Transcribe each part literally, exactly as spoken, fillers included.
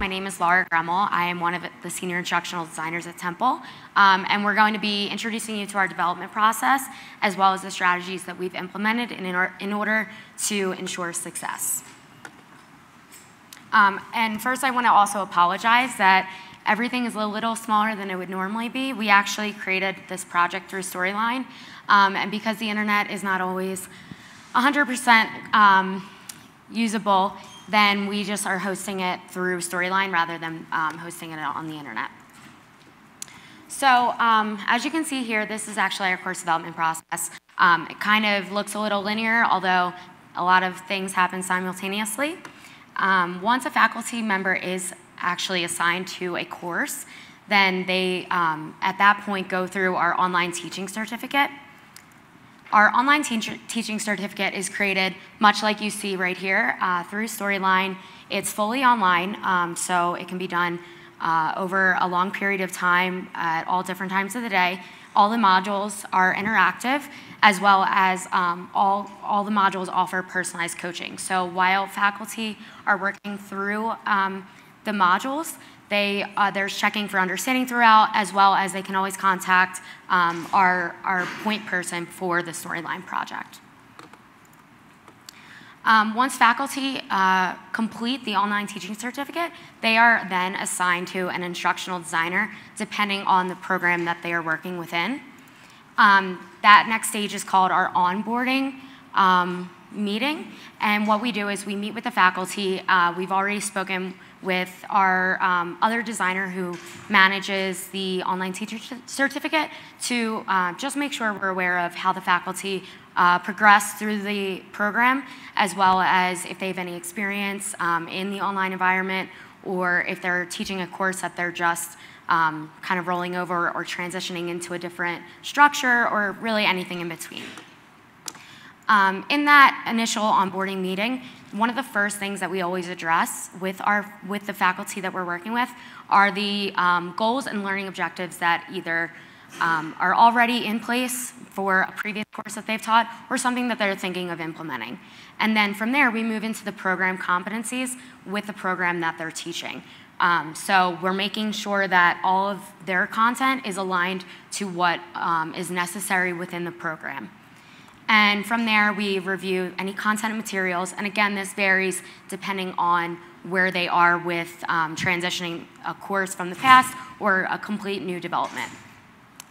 My name is Laura Gremmel. I am one of the senior instructional designers at Temple, um, and we're going to be introducing you to our development process as well as the strategies that we've implemented in, in, or, in order to ensure success. Um, and first, I want to also apologize that everything is a little smaller than it would normally be. We actually created this project through Storyline, um, and because the internet is not always one hundred percent um, usable, then we just are hosting it through Storyline rather than um, hosting it on the internet. So um, as you can see here, this is actually our course development process. Um, it kind of looks a little linear, although a lot of things happen simultaneously. Um, once a faculty member is actually assigned to a course, then they, um, at that point, go through our online teaching certificate. Our online te- teaching certificate is created, much like you see right here, uh, through Storyline. It's fully online, um, so it can be done uh, over a long period of time at all different times of the day. All the modules are interactive, as well as um, all, all the modules offer personalized coaching. So while faculty are working through um, the modules, they, uh, there's checking for understanding throughout, as well as they can always contact um, our, our point person for the Storyline project. Um, once faculty uh, complete the online teaching certificate, they are then assigned to an instructional designer, depending on the program that they are working within. Um, that next stage is called our onboarding um, meeting, and what we do is we meet with the faculty. Uh, we've already spoken with our um, other designer who manages the online teacher certificate to uh, just make sure we're aware of how the faculty uh, progress through the program, as well as if they have any experience um, in the online environment, or if they're teaching a course that they're just um, kind of rolling over or transitioning into a different structure, or really anything in between. Um, in that initial onboarding meeting, one of the first things that we always address with, our, with the faculty that we're working with are the um, goals and learning objectives that either um, are already in place for a previous course that they've taught, or something that they're thinking of implementing. And then from there, we move into the program competencies with the program that they're teaching. Um, so we're making sure that all of their content is aligned to what um, is necessary within the program. And from there, we review any content and materials. And again, this varies depending on where they are with um, transitioning a course from the past or a complete new development.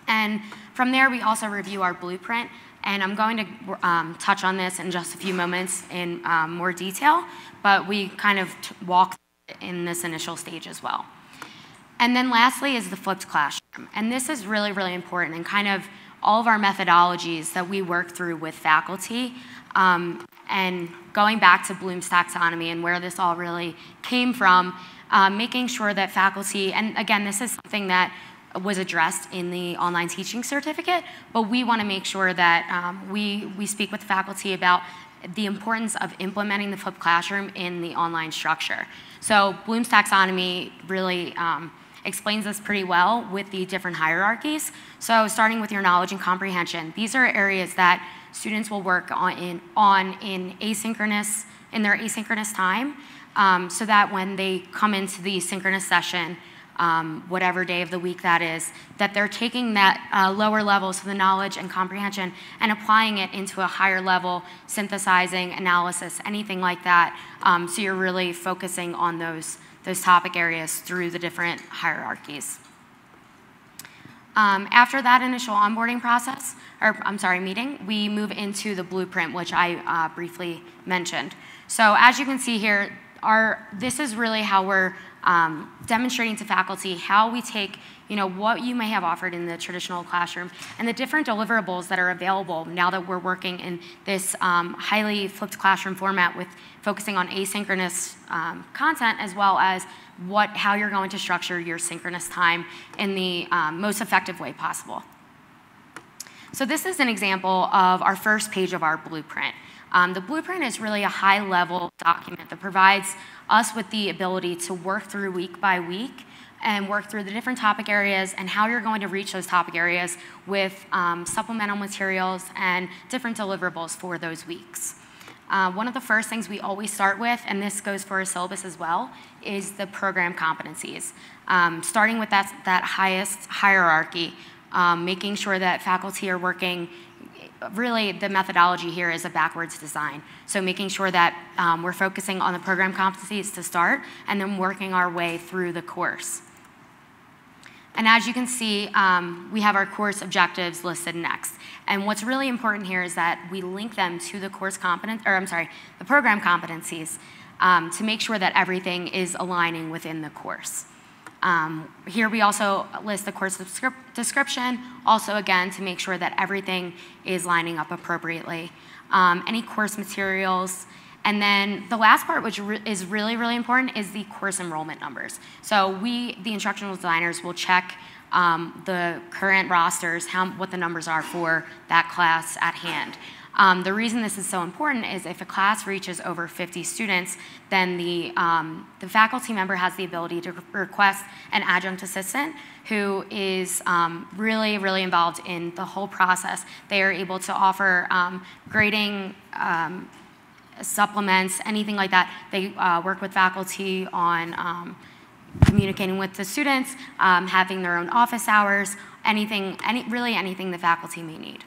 And from there, we also review our blueprint. And I'm going to um, touch on this in just a few moments in um, more detail. But we kind of t walk in this initial stage as well. And then lastly is the flipped classroom. And this is really, really important and kind of all of our methodologies that we work through with faculty. Um, and going back to Bloom's taxonomy and where this all really came from, uh, making sure that faculty, and again, this is something that was addressed in the online teaching certificate, but we want to make sure that um, we, we speak with the faculty about the importance of implementing the flipped classroom in the online structure. So Bloom's taxonomy really um, explains this pretty well with the different hierarchies. So starting with your knowledge and comprehension, these are areas that students will work on in, on in asynchronous, in their asynchronous time, um, so that when they come into the synchronous session, um, whatever day of the week that is, that they're taking that uh, lower level, so the knowledge and comprehension, and applying it into a higher level, synthesizing, analysis, anything like that. Um, so you're really focusing on those those topic areas through the different hierarchies. Um, after that initial onboarding process, or I'm sorry, meeting, we move into the blueprint, which I uh, briefly mentioned. So as you can see here, our, this is really how we're um, demonstrating to faculty how we take, you know, what you may have offered in the traditional classroom and the different deliverables that are available now that we're working in this um, highly flipped classroom format with focusing on asynchronous um, content, as well as what, how you're going to structure your synchronous time in the um, most effective way possible. So this is an example of our first page of our blueprint. Um, the blueprint is really a high-level document that provides us with the ability to work through week by week and work through the different topic areas and how you're going to reach those topic areas with um, supplemental materials and different deliverables for those weeks. Uh, one of the first things we always start with, and this goes for a syllabus as well, is the program competencies. Um, starting with that, that highest hierarchy, um, making sure that faculty are working, really the methodology here is a backwards design. So making sure that um, we're focusing on the program competencies to start, and then working our way through the course. And as you can see, um, we have our course objectives listed next. And what's really important here is that we link them to the course competen- or I'm sorry, the program competencies um, to make sure that everything is aligning within the course. Um, here we also list the course description, also again to make sure that everything is lining up appropriately. Um, any course materials. And then the last part, which re is really, really important, is the course enrollment numbers. So we, the instructional designers, will check um, the current rosters, how, what the numbers are for that class at hand. Um, the reason this is so important is if a class reaches over fifty students, then the, um, the faculty member has the ability to request an adjunct assistant who is um, really, really involved in the whole process. They are able to offer um, grading um, supplements, anything like that. They uh, work with faculty on um, communicating with the students, um, having their own office hours, anything, any, really anything the faculty may need.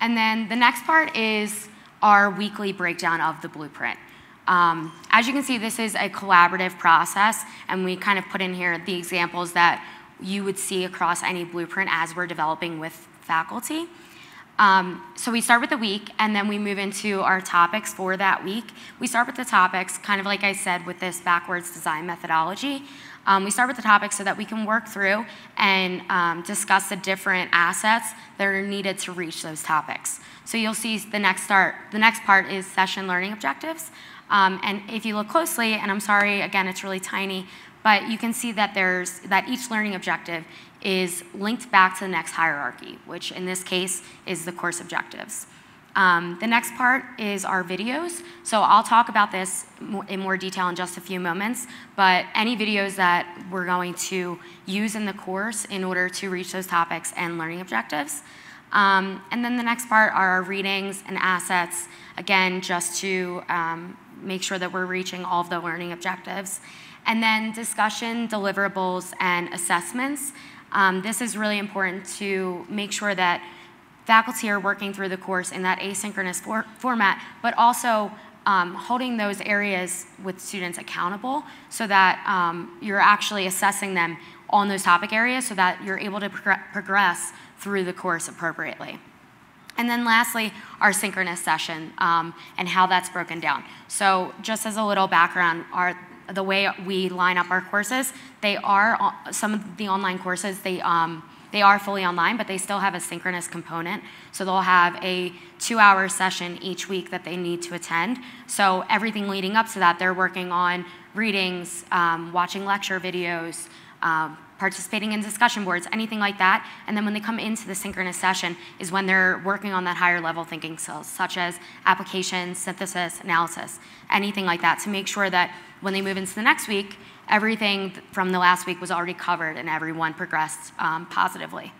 And then the next part is our weekly breakdown of the blueprint. Um, as you can see, this is a collaborative process, and we kind of put in here the examples that you would see across any blueprint as we're developing with faculty. Um, so we start with the week, and then we move into our topics for that week. We start with the topics, kind of like I said, with this backwards design methodology. Um, we start with the topics so that we can work through and um, discuss the different assets that are needed to reach those topics. So you'll see the next start, the next part is session learning objectives. Um, and if you look closely, and I'm sorry, again, it's really tiny, but you can see that there's that each learning objective is linked back to the next hierarchy, which in this case is the course objectives. Um, the next part is our videos. So I'll talk about this in more detail in just a few moments, but any videos that we're going to use in the course in order to reach those topics and learning objectives. Um, and then the next part are our readings and assets, again, just to um, make sure that we're reaching all of the learning objectives. And then discussion, deliverables, and assessments. Um, this is really important to make sure that faculty are working through the course in that asynchronous for format, but also um, holding those areas with students accountable so that um, you're actually assessing them on those topic areas so that you're able to pro progress through the course appropriately. And then lastly, our synchronous session um, and how that's broken down. So just as a little background, our the way we line up our courses, they are, some of the online courses, they, um, they are fully online, but they still have a synchronous component. So they'll have a two-hour session each week that they need to attend. So everything leading up to that, they're working on readings, um, watching lecture videos, um, participating in discussion boards, anything like that. And then when they come into the synchronous session is when they're working on that higher level thinking skills, such as application, synthesis, analysis, anything like that, to make sure that when they move into the next week, everything from the last week was already covered and everyone progressed um, positively.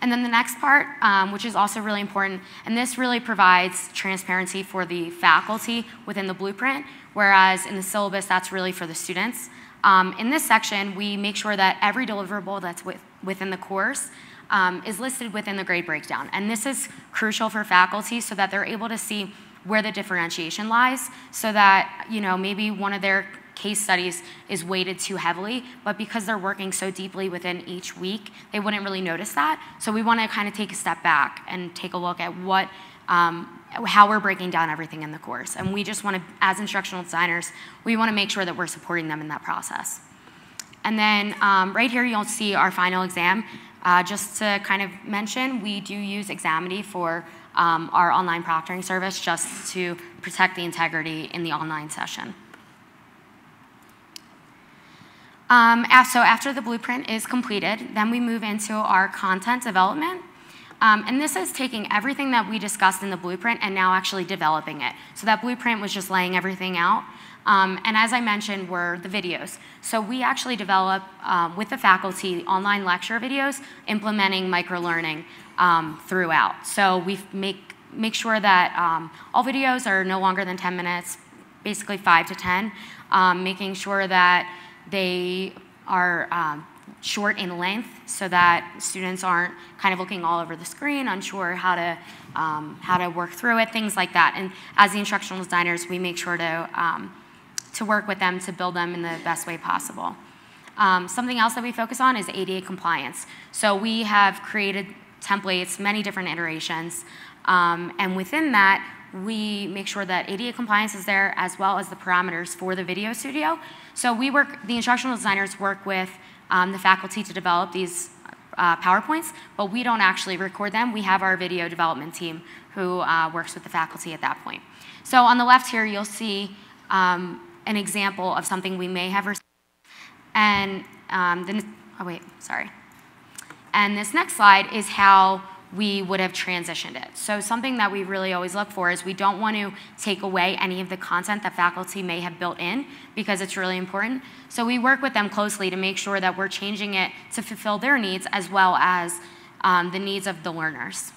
And then the next part, um, which is also really important, and this really provides transparency for the faculty within the blueprint, whereas in the syllabus, that's really for the students. Um, in this section, we make sure that every deliverable that's with, within the course um, is listed within the grade breakdown. And this is crucial for faculty so that they're able to see where the differentiation lies, so that, you know, maybe one of their case studies is weighted too heavily, but because they're working so deeply within each week, they wouldn't really notice that. So we want to kind of take a step back and take a look at what, um, how we're breaking down everything in the course. And we just want to, as instructional designers, we want to make sure that we're supporting them in that process. And then um, right here you'll see our final exam. Uh, just to kind of mention, we do use Examity for Um, our online proctoring service just to protect the integrity in the online session. Um, so after the blueprint is completed, then we move into our content development. Um, and this is taking everything that we discussed in the blueprint and now actually developing it. So that blueprint was just laying everything out. Um, and as I mentioned, were the videos. So we actually develop um, with the faculty online lecture videos implementing microlearning um, throughout. So we make make sure that um, all videos are no longer than ten minutes, basically five to ten, um, making sure that they are um, short in length so that students aren't kind of looking all over the screen, unsure how to, um, how to work through it, things like that. And as the instructional designers, we make sure to, um, to work with them to build them in the best way possible. Um, something else that we focus on is A D A compliance. So we have created templates, many different iterations, um, and within that, we make sure that A D A compliance is there as well as the parameters for the video studio. So we work, the instructional designers work with um, the faculty to develop these uh, PowerPoints, but we don't actually record them. We have our video development team who uh, works with the faculty at that point. So on the left here, you'll see um, an example of something we may have received. And um, then, oh wait, sorry. And this next slide is how we would have transitioned it. So something that we really always look for is we don't want to take away any of the content that faculty may have built in because it's really important. So we work with them closely to make sure that we're changing it to fulfill their needs as well as um, the needs of the learners.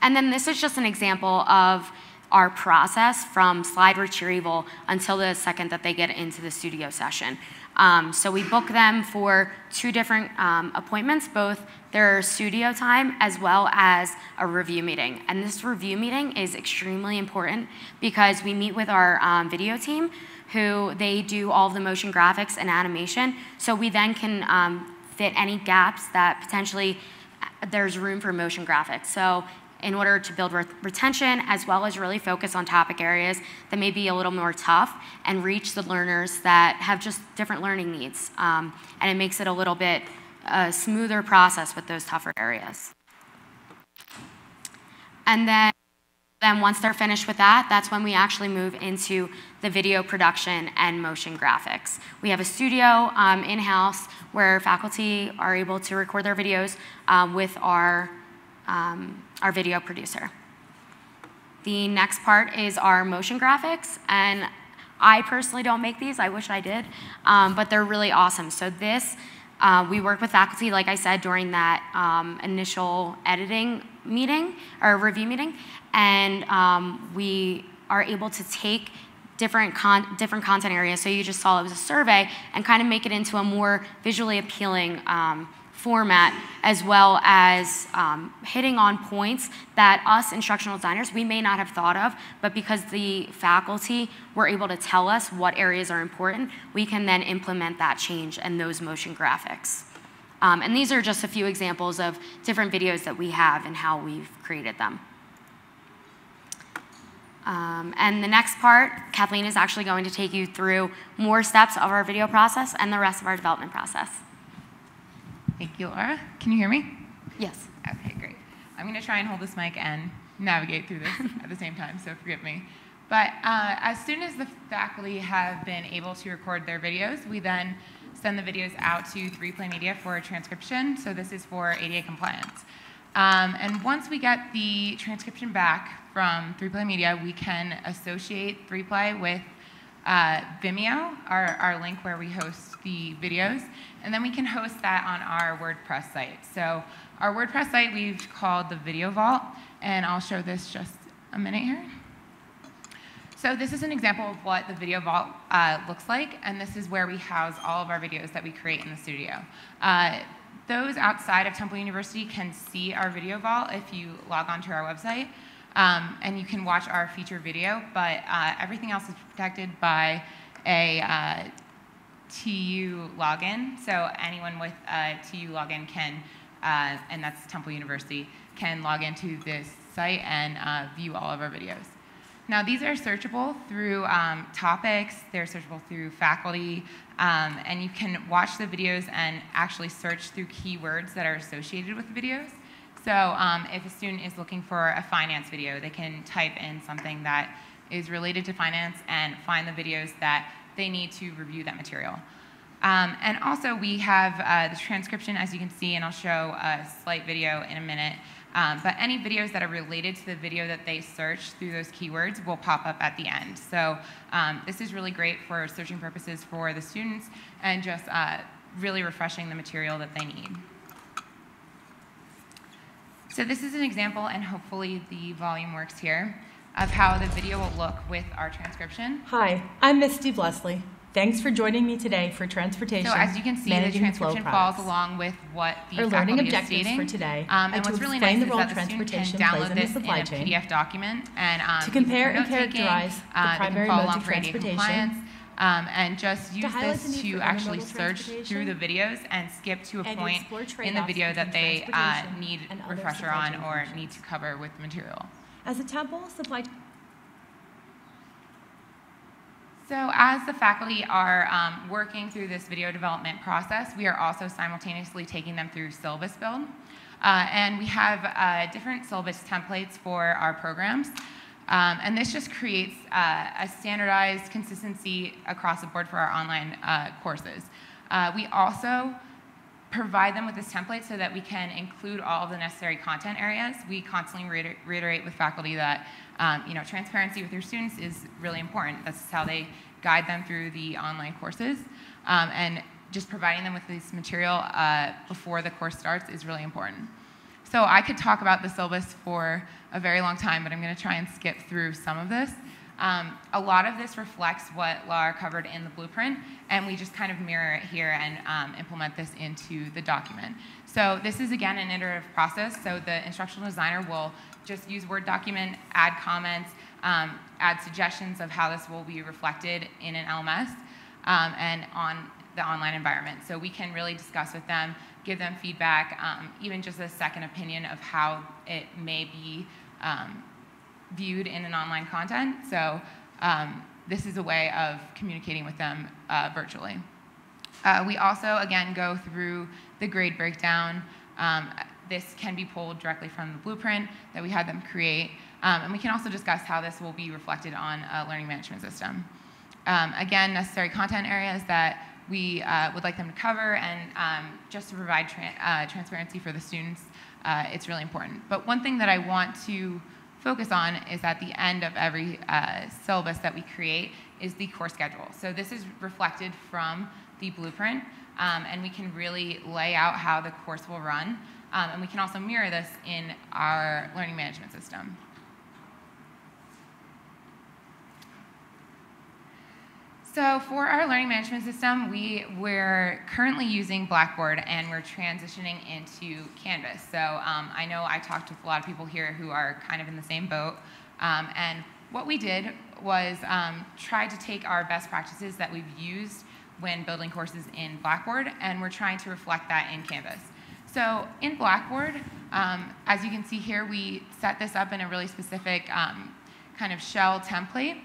And then this is just an example of our process from slide retrieval until the second that they get into the studio session. Um, so we book them for two different um, appointments, both their studio time as well as a review meeting. And this review meeting is extremely important because we meet with our um, video team who they do all of the motion graphics and animation. So we then can um, fit any gaps that potentially there's room for motion graphics. So in order to build re retention as well as really focus on topic areas that may be a little more tough and reach the learners that have just different learning needs. Um, and it makes it a little bit uh, smoother process with those tougher areas. And then, then once they're finished with that, that's when we actually move into the video production and motion graphics. We have a studio um, in-house where faculty are able to record their videos um, with our Um, our video producer. The next part is our motion graphics, and I personally don't make these, I wish I did, um, but they're really awesome. So this, uh, we work with faculty, like I said, during that um, initial editing meeting, or review meeting, and um, we are able to take different, con different content areas, so you just saw it was a survey, and kind of make it into a more visually appealing um, format, as well as um, hitting on points that us instructional designers, we may not have thought of, but because the faculty were able to tell us what areas are important, we can then implement that change and those motion graphics. Um, and these are just a few examples of different videos that we have and how we've created them. Um, and the next part, Kathleen is actually going to take you through more steps of our video process and the rest of our development process. Thank you, Laura. Can you hear me? Yes. Okay, great. I'm going to try and hold this mic and navigate through this at the same time, so forgive me. But uh, as soon as the faculty have been able to record their videos, we then send the videos out to three play Media for a transcription. So this is for A D A compliance. Um, and once we get the transcription back from three play Media, we can associate three play with Uh, Vimeo, our, our link where we host the videos, and then we can host that on our WordPress site. So our WordPress site we've called the Video Vault, and I'll show this just a minute here. So this is an example of what the Video Vault uh, looks like, and this is where we house all of our videos that we create in the studio. Uh, those outside of Temple University can see our Video Vault if you log onto our website. Um, and you can watch our feature video, but uh, everything else is protected by a uh, T U login. So anyone with a T U login can, uh, and that's Temple University, can log into this site and uh, view all of our videos. Now these are searchable through um, topics, they're searchable through faculty, um, and you can watch the videos and actually search through keywords that are associated with the videos. So um, if a student is looking for a finance video, they can type in something that is related to finance and find the videos that they need to review that material. Um, and also we have uh, the transcription, as you can see, and I'll show a slight video in a minute. Um, but any videos that are related to the video that they search through those keywords will pop up at the end. So um, this is really great for searching purposes for the students and just uh, really refreshing the material that they need. So this is an example, and hopefully the volume works here, of how the video will look with our transcription. Hi, I'm Miz Steve Leslie. Thanks for joining me today for Transportation. So as you can see, the transcription falls along with what the faculty is stating. For today, um, and what's really nice is that the student can download this in a P D F document and um, to compare and characterize uh, the primary modes of transportation. Um, and just use this to actually search through the videos and skip to a point in the video that they uh, need refresher on or need to cover with material. As a Temple supply. So as the faculty are um, working through this video development process, we are also simultaneously taking them through syllabus build. Uh, and we have uh, different syllabus templates for our programs. Um, and this just creates uh, a standardized consistency across the board for our online uh, courses. Uh, we also provide them with this template so that we can include all of the necessary content areas. We constantly reiter reiterate with faculty that um, you know, transparency with your students is really important. That's how they guide them through the online courses. Um, and just providing them with this material uh, before the course starts is really important. So I could talk about the syllabus for a very long time, but I'm going to try and skip through some of this. Um, a lot of this reflects what Laura covered in the blueprint, and we just kind of mirror it here and um, implement this into the document. So this is, again, an iterative process. So the instructional designer will just use Word document, add comments, um, add suggestions of how this will be reflected in an L M S um, and on the online environment. So we can really discuss with them, give them feedback, um, even just a second opinion of how it may be um, viewed in an online content. So um, this is a way of communicating with them uh, virtually. Uh, we also, again, go through the grade breakdown. Um, this can be pulled directly from the blueprint that we had them create. Um, and we can also discuss how this will be reflected on a learning management system. Um, again, necessary content areas that we uh, would like them to cover, and um, just to provide tra uh, transparency for the students, uh, it's really important. But one thing that I want to focus on is at the end of every uh, syllabus that we create is the course schedule. So this is reflected from the blueprint, um, and we can really lay out how the course will run, um, and we can also mirror this in our learning management system. So for our learning management system, we, we're currently using Blackboard, and we're transitioning into Canvas. So um, I know I talked with a lot of people here who are kind of in the same boat. Um, and what we did was um, try to take our best practices that we've used when building courses in Blackboard, and we're trying to reflect that in Canvas. So in Blackboard, um, as you can see here, we set this up in a really specific um, kind of shell template.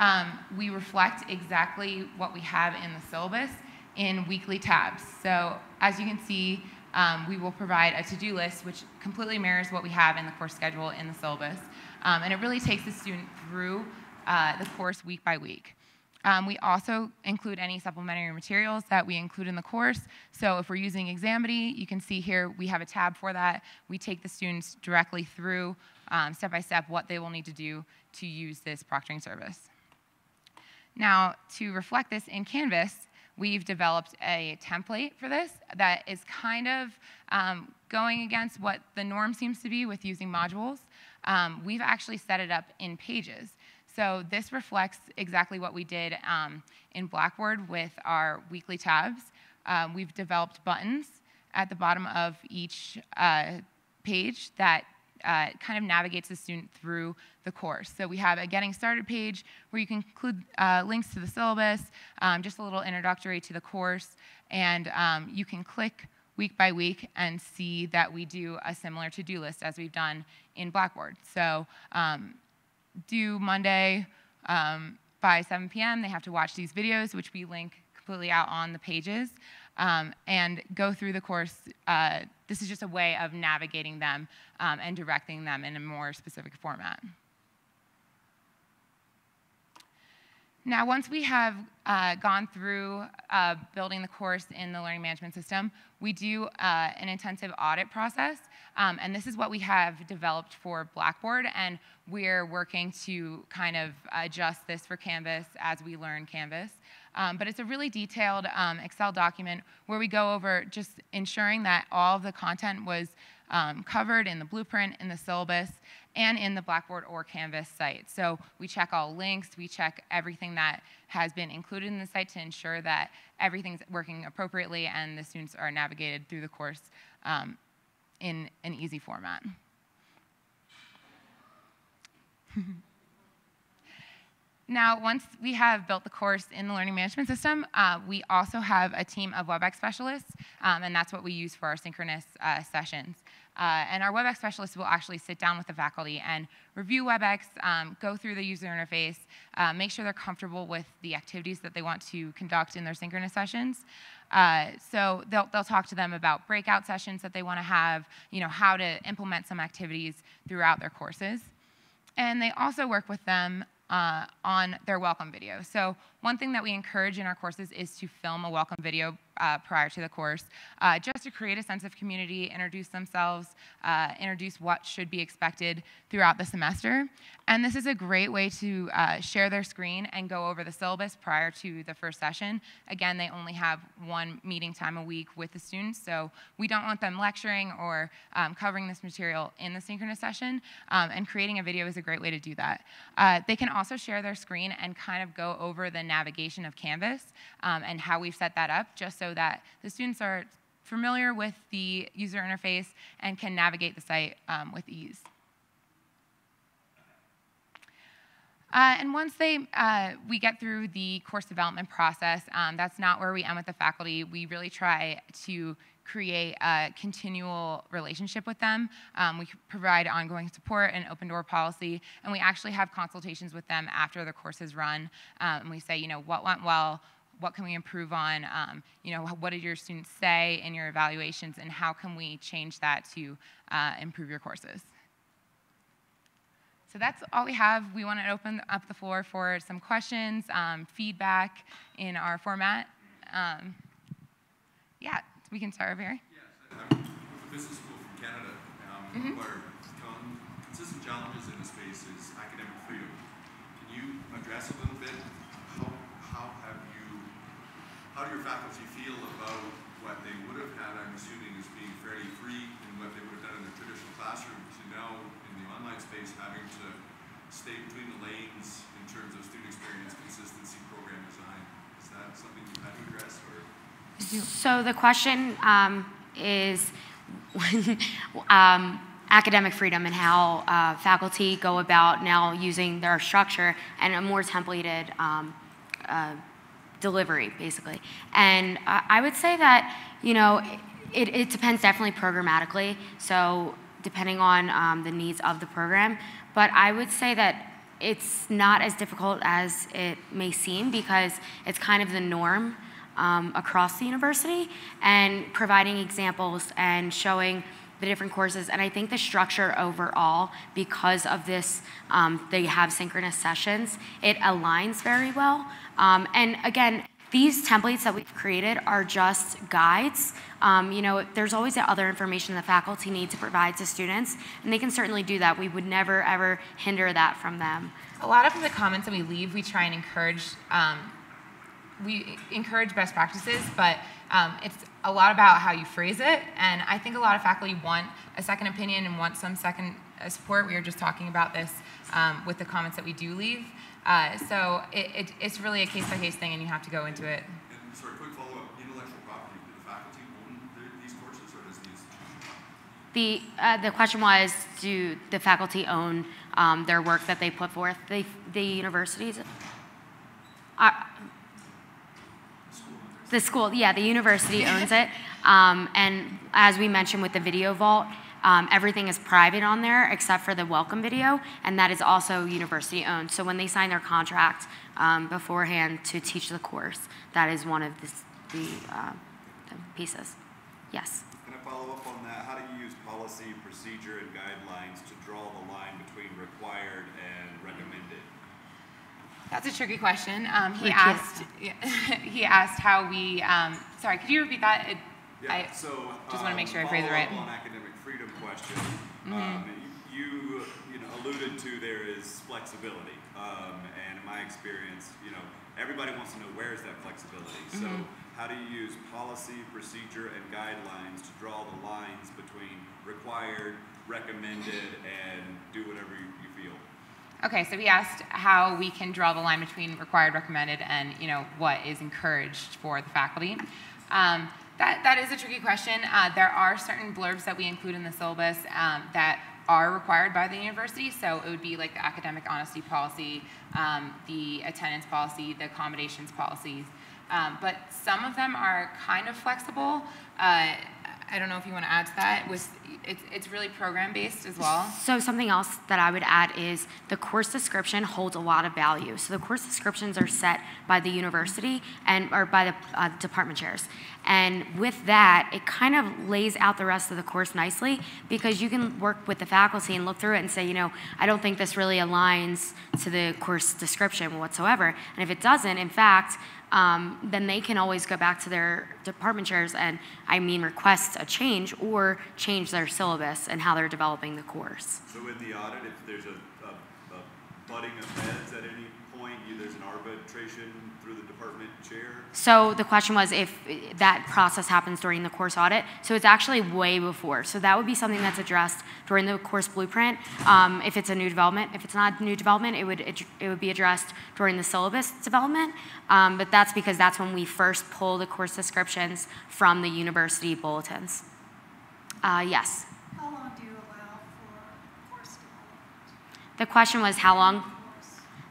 Um, we reflect exactly what we have in the syllabus in weekly tabs. So as you can see, um, we will provide a to-do list which completely mirrors what we have in the course schedule in the syllabus. Um, and it really takes the student through uh, the course week by week. Um, we also include any supplementary materials that we include in the course. So if we're using Examity, you can see here we have a tab for that. We take the students directly through um, step by step what they will need to do to use this proctoring service. Now, to reflect this in Canvas, we've developed a template for this that is kind of um, going against what the norm seems to be with using modules. Um, we've actually set it up in pages. So this reflects exactly what we did um, in Blackboard with our weekly tabs. Um, we've developed buttons at the bottom of each uh, page that Uh, kind of navigates the student through the course. So we have a getting started page where you can include uh, links to the syllabus, um, just a little introductory to the course, and um, you can click week by week and see that we do a similar to-do list as we've done in Blackboard. So um, due Monday um, by seven P M, they have to watch these videos, which we link completely out on the pages, um, and go through the course. Uh, this is just a way of navigating them um, and directing them in a more specific format. Now, once we have uh, gone through uh, building the course in the learning management system, we do uh, an intensive audit process, um, and this is what we have developed for Blackboard, and we're working to kind of adjust this for Canvas as we learn Canvas. Um, but it's a really detailed um, Excel document where we go over just ensuring that all of the content was um, covered in the blueprint, in the syllabus, and in the Blackboard or Canvas site. So we check all links, we check everything that has been included in the site to ensure that everything's working appropriately and the students are navigated through the course um, in an easy format. Now, once we have built the course in the learning management system, uh, we also have a team of WebEx specialists, um, and that's what we use for our synchronous uh, sessions. Uh, and our WebEx specialists will actually sit down with the faculty and review WebEx, um, go through the user interface, uh, make sure they're comfortable with the activities that they want to conduct in their synchronous sessions. Uh, so they'll, they'll talk to them about breakout sessions that they want to have, you know, how to implement some activities throughout their courses. And they also work with them Uh, on their welcome video. So one thing that we encourage in our courses is to film a welcome video uh, prior to the course, uh, just to create a sense of community, introduce themselves, uh, introduce what should be expected throughout the semester. And this is a great way to uh, share their screen and go over the syllabus prior to the first session. Again, they only have one meeting time a week with the students, so we don't want them lecturing or um, covering this material in the synchronous session, um, and creating a video is a great way to do that. Uh, they can also share their screen and kind of go over the navigation of Canvas um, and how we've set that up, just so that the students are familiar with the user interface and can navigate the site um, with ease. Uh, and once they, uh, we get through the course development process, um, that's not where we end with the faculty. We really try to create a continual relationship with them. Um, we provide ongoing support and open door policy, and we actually have consultations with them after the course is run. Um, and we say, you know, what went well, what can we improve on, um, you know, what did your students say in your evaluations, and how can we change that to uh, improve your courses? So that's all we have. We want to open up the floor for some questions, um, feedback in our format. Um, yeah, we can start over here. Yes, I'm a business school from Canada, um, mm-hmm. where consistent challenges in the space is academic freedom. Can you address a little bit how, how have you, how do your faculty feel about what they would have had, I'm assuming, as being fairly free and what they would have done in the traditional classroom to now online space having to stay between the lanes in terms of student experience, consistency, program design? Is that something you had to address, or? So the question um, is um, academic freedom and how uh, faculty go about now using their structure and a more templated um, uh, delivery, basically. And uh, I would say that, you know, it, it depends definitely programmatically. So depending on um, the needs of the program. But I would say that it's not as difficult as it may seem, because it's kind of the norm um, across the university, and providing examples and showing the different courses. And I think the structure overall, because of this, um, they have synchronous sessions, it aligns very well. Um, and again, these templates that we've created are just guides. Um, you know, there's always the other information the faculty need to provide to students, and they can certainly do that. We would never, ever hinder that from them. A lot of the comments that we leave, we try and encourage, um, we encourage best practices, but um, it's a lot about how you phrase it. And I think a lot of faculty want a second opinion and want some second support. We were just talking about this um, with the comments that we do leave. Uh, so it, it, it's really a case-by-case thing, and you have to go into it. And sorry, quick follow-up. Intellectual property, do the faculty own the, these courses, or does the institution? The, uh, the question was, do the faculty own um, their work that they put forth? The, the universities? Uh, the school, yeah, the university owns it. Um, and as we mentioned with the Video Vault, Um, everything is private on there except for the welcome video, and that is also university owned. So when they sign their contract um, beforehand to teach the course, that is one of the, the, uh, the pieces. Yes? Can I follow up on that? How do you use policy, procedure, and guidelines to draw the line between required and recommended? That's a tricky question. Um, he, asked, he asked how we, um, sorry, could you repeat that? It, yeah, I so, just um, want to make sure I phrase it right. Freedom question. Mm-hmm. um, you, you know, alluded to there is flexibility, um, and in my experience, you know, everybody wants to know where is that flexibility. Mm-hmm. So how to use policy, procedure, and guidelines to draw the lines between required, recommended, and do whatever you, you feel. Okay, so we asked how we can draw the line between required, recommended, and you know what is encouraged for the faculty. Um, that, that is a tricky question. Uh, there are certain blurbs that we include in the syllabus um, that are required by the university, so it would be like the academic honesty policy, um, the attendance policy, the accommodations policies. Um, but some of them are kind of flexible. Uh, I don't know if you want to add to that. It was, it's, it's really program-based as well. So something else that I would add is the course description holds a lot of value. So the course descriptions are set by the university and or by the uh, department chairs. And with that, it kind of lays out the rest of the course nicely because you can work with the faculty and look through it and say, you know, I don't think this really aligns to the course description whatsoever. And if it doesn't, in fact, Um, then they can always go back to their department chairs and, I mean, request a change or change their syllabus and how they're developing the course. So in the audit, if there's a, a, a butting of heads at any point, you, there's an arbitration through the department chair? So the question was if that process happens during the course audit. So it's actually way before. So that would be something that's addressed during the course blueprint um, if it's a new development. If it's not new development, it would, it, it would be addressed during the syllabus development. Um, but that's because that's when we first pull the course descriptions from the university bulletins. Uh, yes? How long do you allow for course development? The question was how long?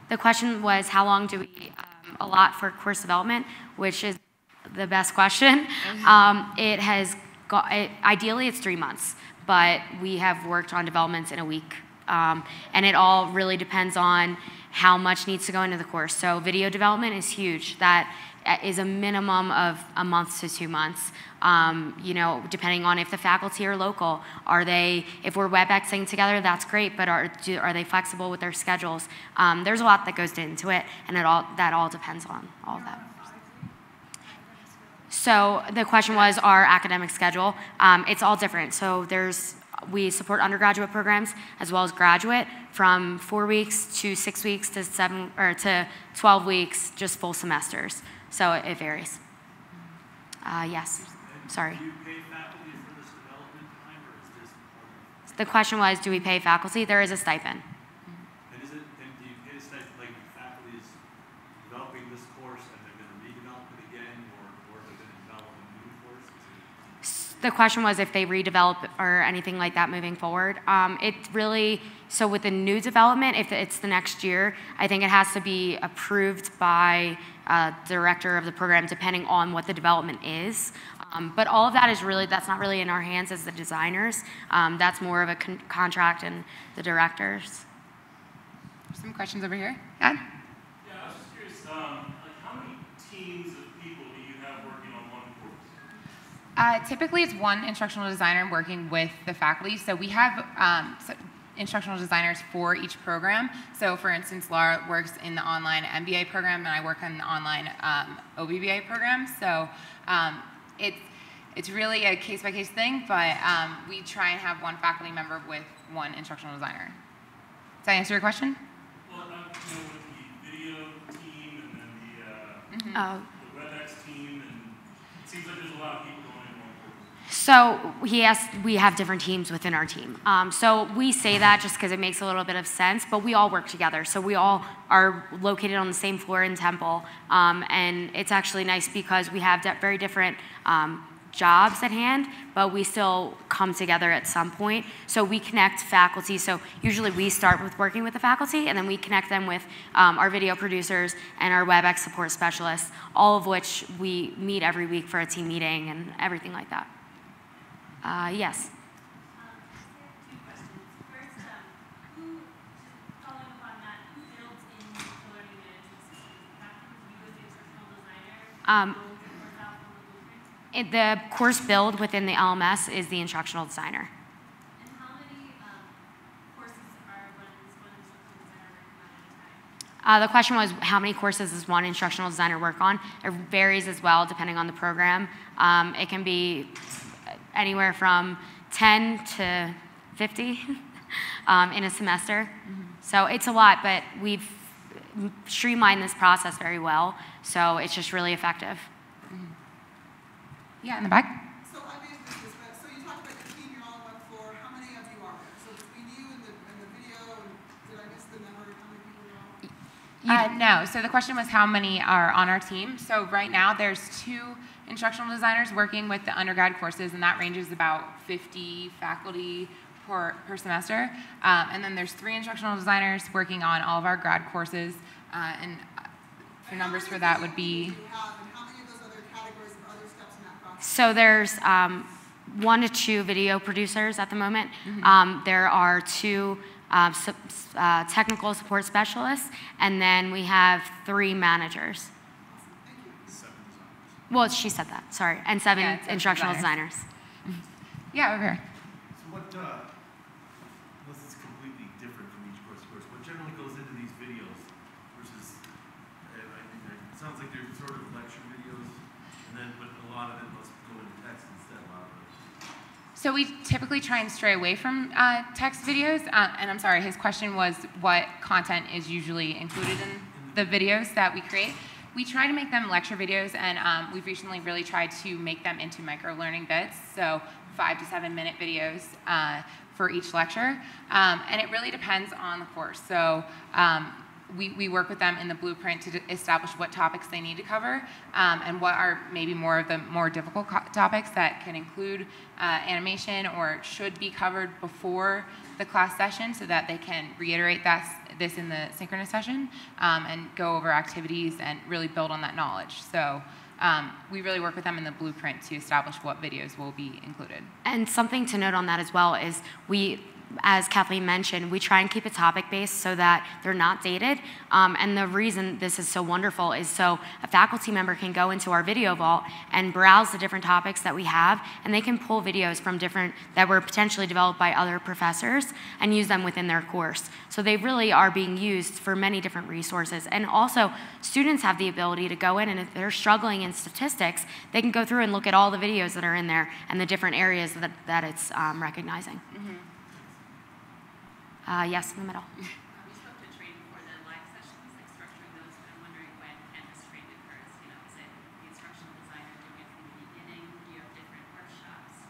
The question was how long do we um, allot for course development, which is the best question. Um, it has got, it, ideally it's three months, but we have worked on developments in a week. Um, and it all really depends on how much needs to go into the course. So video development is huge. That is a minimum of a month to two months, um, you know, depending on if the faculty are local. Are they, if we're WebExing together, that's great, but are, do, are they flexible with their schedules? Um, there's a lot that goes into it, and it all, that all depends on all of that. So the question was our academic schedule. Um, it's all different, so there's, we support undergraduate programs as well as graduate from four weeks to six weeks to seven, or to twelve weeks, just full semesters. So it varies. Uh, yes, sorry. Do you pay faculty for this development time, or is this part of? The question was, do we pay faculty? There is a stipend. And is it, and do you pay a stipend, like faculty is developing this course and they're going to redevelop it again, or, or they're going to develop a new course? The question was if they redevelop or anything like that moving forward. Um, it really, so with the new development, if it's the next year, I think it has to be approved by Uh, director of the program, depending on what the development is. Um, but all of that is really, that's not really in our hands as the designers. Um, that's more of a con contract and the directors. Some questions over here. Ed? Yeah, I was just curious, um, like how many teams of people do you have working on one course? Uh, typically it's one instructional designer working with the faculty. So we have, um, so instructional designers for each program. So for instance, Laura works in the online M B A program and I work in the online um, O B B A program. So um, it's, it's really a case-by-case thing, but um, we try and have one faculty member with one instructional designer. Does that answer your question? Well, I know with the video team and then the, uh, mm-hmm. oh. the WebEx team, and it seems like there's a lot of people. So he asked, we have different teams within our team. Um, so we say that just because it makes a little bit of sense, but we all work together. So we all are located on the same floor in Temple. Um, and it's actually nice because we have very different um, jobs at hand, but we still come together at some point. So we connect faculty. So usually we start with working with the faculty, and then we connect them with um, our video producers and our WebEx support specialists, all of which we meet every week for a team meeting and everything like that. Uh, yes. Um, two questions. First, um, who, following up on that, who builds in the learning management system? You as the instructional designer, um, build the course out from the blueprint? It, the course build within the L M S is the instructional designer. And how many um, courses are one, one instructional designer working on at a time? Uh, the question was, how many courses does one instructional designer work on? It varies as well, depending on the program. Um, it can be anywhere from ten to fifty um, in a semester. Mm-hmm. So it's a lot, but we've streamlined this process very well, so it's just really effective. Mm-hmm. Yeah, in the back. So I'm interested in this, but so you talked about your team, you're all on one floor. How many of you are there? So between you and the, and the video, and did I miss the number? How many people are on? Uh, no, so the question was how many are on our team. So right now there's two instructional designers working with the undergrad courses, and that ranges about fifty faculty per, per semester. Um, and then there's three instructional designers working on all of our grad courses, uh, and the numbers for that would be... So there's um, one to two video producers at the moment. Mm-hmm. um, there are two uh, su uh, technical support specialists, and then we have three managers. Seven designers. Well, she said that, sorry. And seven yeah, instructional designers. designers. Yeah, over here. So what, uh, unless it's completely different from each course, course, what generally goes into these videos versus, uh, I mean, it sounds like they're sort of lecture videos, and then but a lot of it must go into text instead of audio. So we typically try and stray away from uh, text videos, uh, and I'm sorry, his question was what content is usually included in the videos that we create. We try to make them lecture videos, and um, we've recently really tried to make them into micro-learning bits, so five to seven minute videos uh, for each lecture, um, and it really depends on the course. So. Um, We, we work with them in the blueprint to establish what topics they need to cover um, and what are maybe more of the more difficult topics that can include uh, animation or should be covered before the class session so that they can reiterate that, this in the synchronous session um, and go over activities and really build on that knowledge. So um, we really work with them in the blueprint to establish what videos will be included. And something to note on that as well is we as Kathleen mentioned, we try and keep it topic-based so that they're not dated. Um, and the reason this is so wonderful is so a faculty member can go into our video vault and browse the different topics that we have, and they can pull videos from different that were potentially developed by other professors and use them within their course. So they really are being used for many different resources. And also, students have the ability to go in, and if they're struggling in statistics, they can go through and look at all the videos that are in there and the different areas that, that it's um, recognizing. Mm-hmm. Uh, yes, in the middle. You spoke to training for the live sessions, like structuring those, but I'm wondering when Canvas training occurs. You know, is it the instructional designer doing it from the beginning? Do you have different workshops?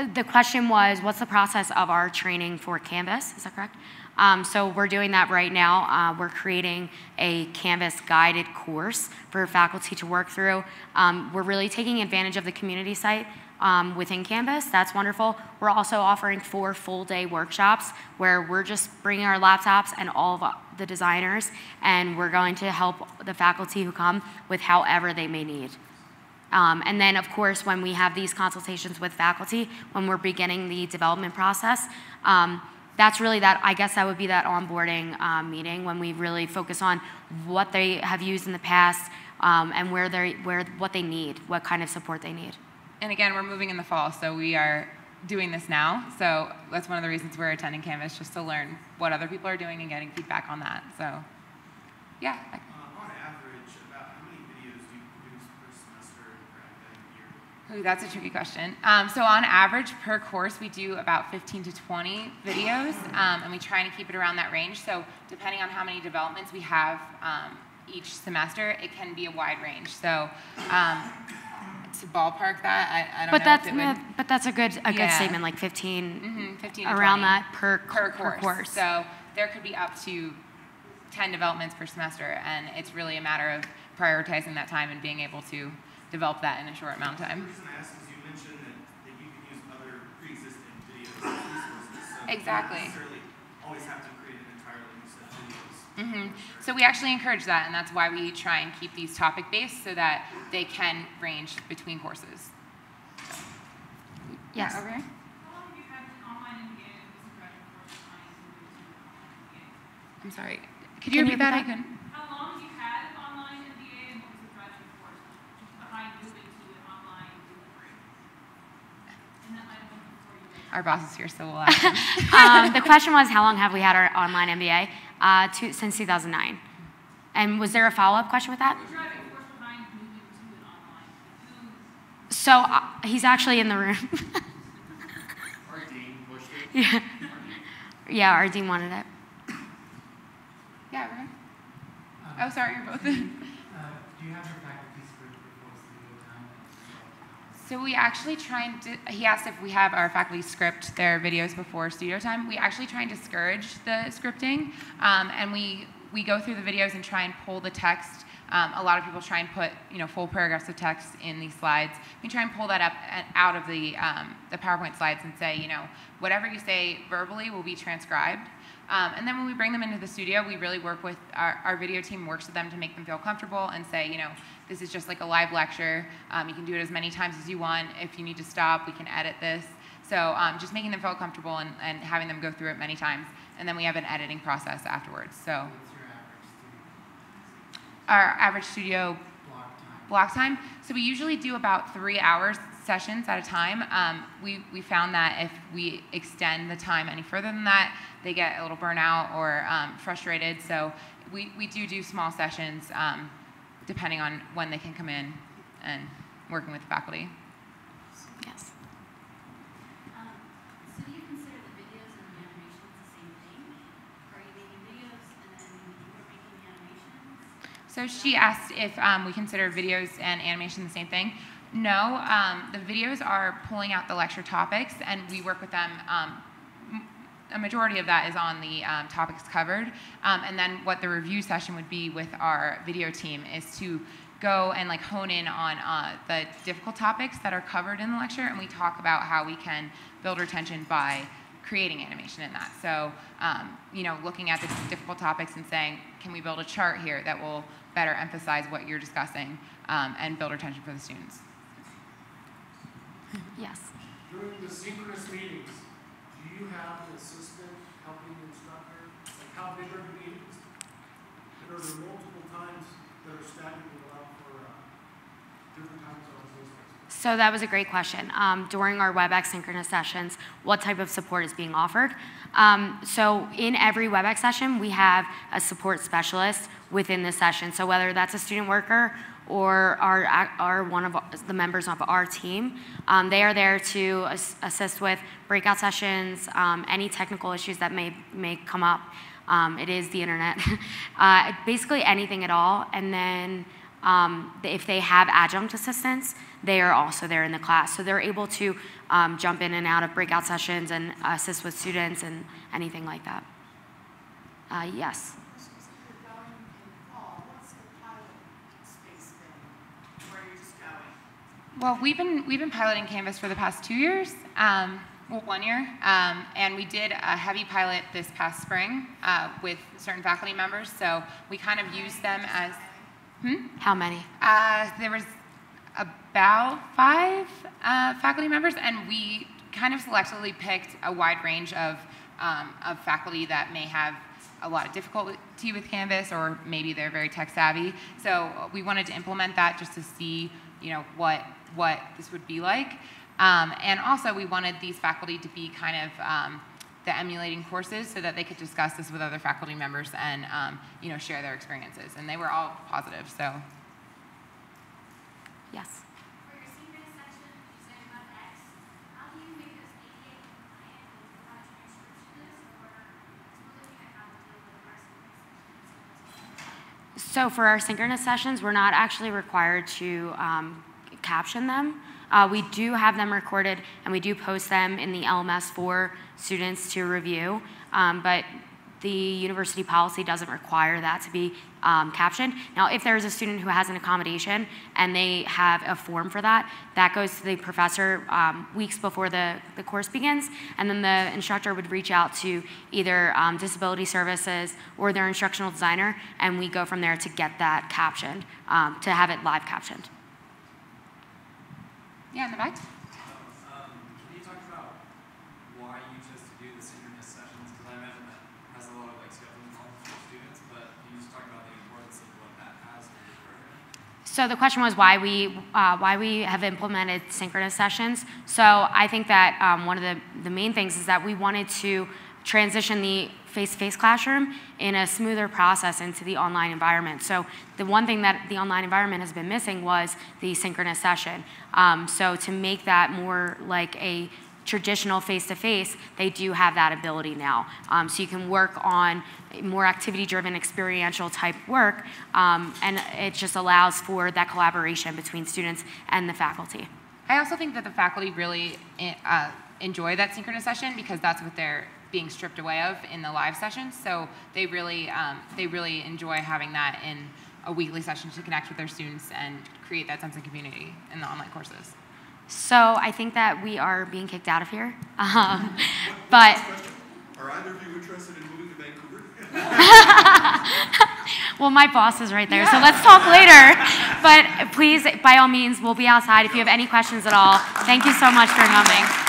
Uh, the question was, what's the process of our training for Canvas? Is that correct? Um, so we're doing that right now. Uh, we're creating a Canvas guided course for faculty to work through. Um, we're really taking advantage of the community site um, within Canvas. That's wonderful. We're also offering four full day workshops where we're just bringing our laptops and all of the designers, and we're going to help the faculty who come with however they may need. Um, and then, of course, when we have these consultations with faculty, when we're beginning the development process, um, that's really that, I guess that would be that onboarding uh, meeting when we really focus on what they have used in the past um, and where they, where, what they need, what kind of support they need. And again, we're moving in the fall, so we are doing this now. So that's one of the reasons we're attending Canvas, just to learn what other people are doing and getting feedback on that. So, yeah. Uh, on average, about how many videos do you produce per semester or academic year? Ooh, that's a tricky question. Um, so on average, per course, we do about fifteen to twenty videos, um, and we try to keep it around that range. So depending on how many developments we have um, each semester, it can be a wide range. So. Um, To ballpark that, I, I don't but know. That's, if it would, no, but that's a good a yeah. good statement, like fifteen, mm-hmm, fifteen around that per, per, course. per course. So there could be up to ten developments per semester, and it's really a matter of prioritizing that time and being able to develop that in a short amount of time. The reason I asked is you mentioned that, that you can use other pre-existing videos as resources, so exactly. You don't necessarily always have to create an entirely new set of videos. Mm-hmm. So we actually encourage that, and that's why we try and keep these topic-based so that they can range between courses. So. Yes. Yeah, over here. How long have you had an online and undergraduate course online? I'm sorry. Could you repeat that? I couldn't. How long have you had an online M B A and undergraduate course behind moving to an online delivery? Our boss is here, so we'll ask him. um, the question was, how long have we had our online M B A? Uh, to, since two thousand nine. And was there a follow-up question with that? So uh, he's actually in the room. Our dean pushed it. Yeah. Yeah, our dean wanted it. Yeah, right. Um, oh, sorry, you're both in. Uh, do you have your faculty script reports to do time? So we actually trying to, he asked if we have our faculty script their videos before studio time. We actually try and discourage the scripting, um, and we, we go through the videos and try and pull the text. Um, a lot of people try and put, you know, full paragraphs of text in these slides. We try and pull that up and out of the, um, the PowerPoint slides and say, you know, whatever you say verbally will be transcribed. Um, and then when we bring them into the studio, we really work with, our, our video team works with them to make them feel comfortable and say, you know, this is just like a live lecture. Um, you can do it as many times as you want. If you need to stop, we can edit this. So um, just making them feel comfortable and, and having them go through it many times. And then we have an editing process afterwards. So. Our average studio block time. block time. So we usually do about three hours sessions at a time. Um, we, we found that if we extend the time any further than that, they get a little burnout or um, frustrated. So we, we do do small sessions um, depending on when they can come in and working with the faculty. Yes. Um, so do you consider the videos and the animations the same thing? Are you making videos and then you're making animations? So she asked if um, we consider videos and animation the same thing. No, um, the videos are pulling out the lecture topics, and we work with them. Um, a majority of that is on the um, topics covered, um, and then what the review session would be with our video team is to go and like hone in on uh, the difficult topics that are covered in the lecture, and we talk about how we can build retention by creating animation in that. So, um, you know, looking at the difficult topics and saying, can we build a chart here that will better emphasize what you're discussing um, and build retention for the students. Yes. During the synchronous meetings, do you have an assistant helping the instructor? Like how big are the meetings? There are multiple times that are static allowed for uh, different time zones. So that was a great question. Um, during our WebEx synchronous sessions, what type of support is being offered? Um, so in every WebEx session, we have a support specialist within the session. So whether that's a student worker or are, are one of the members of our team. Um, they are there to as assist with breakout sessions, um, any technical issues that may, may come up. Um, it is the internet. uh, basically anything at all. And then um, if they have adjunct assistants, they are also there in the class. So they're able to um, jump in and out of breakout sessions and assist with students and anything like that. Uh, yes. Well, we've been, we've been piloting Canvas for the past two years, um, well, one year, um, and we did a heavy pilot this past spring uh, with certain faculty members, so we kind of used them as... Hmm? How many? Uh, there was about five uh, faculty members, and we kind of selectively picked a wide range of, um, of faculty that may have a lot of difficulty with Canvas, or maybe they're very tech savvy, so we wanted to implement that just to see, you know, what what this would be like. Um, and also we wanted these faculty to be kind of um, the emulating courses so that they could discuss this with other faculty members and um, you know, share their experiences. And they were all positive, so. Yes. For your synchronous section, you said about X, how do you make those A D A compliant without transcriptionists or looking at how to deal with our synchronous sessions? So for our synchronous sessions, we're not actually required to um, caption them. Uh, we do have them recorded and we do post them in the L M S for students to review, um, but the university policy doesn't require that to be um, captioned. Now, if there is a student who has an accommodation and they have a form for that, that goes to the professor um, weeks before the, the course begins, and then the instructor would reach out to either um, disability services or their instructional designer, and we go from there to get that captioned, um, to have it live captioned. Yeah, in the back. Um, can you talk about why you chose to do the synchronous sessions? Because I imagine that has a lot of like scheduling problems for students, but can you just talk about the importance of what that has for the program? So the question was why we uh, why we have implemented synchronous sessions. So I think that um, one of the the main things is that we wanted to transition the face-to-face classroom in a smoother process into the online environment. So the one thing that the online environment has been missing was the synchronous session. Um, so to make that more like a traditional face-to-face, they do have that ability now. Um, so you can work on more activity-driven, experiential type work, um, and it just allows for that collaboration between students and the faculty. I also think that the faculty really uh, enjoy that synchronous session because that's what they're being stripped away of in the live sessions. So they really, um, they really enjoy having that in a weekly session to connect with their students and create that sense of community in the online courses. So I think that we are being kicked out of here. Um, but are either of you interested in moving to Vancouver? Well, my boss is right there, yeah. So let's talk later. But please, by all means, we'll be outside if you have any questions at all. Thank you so much for coming.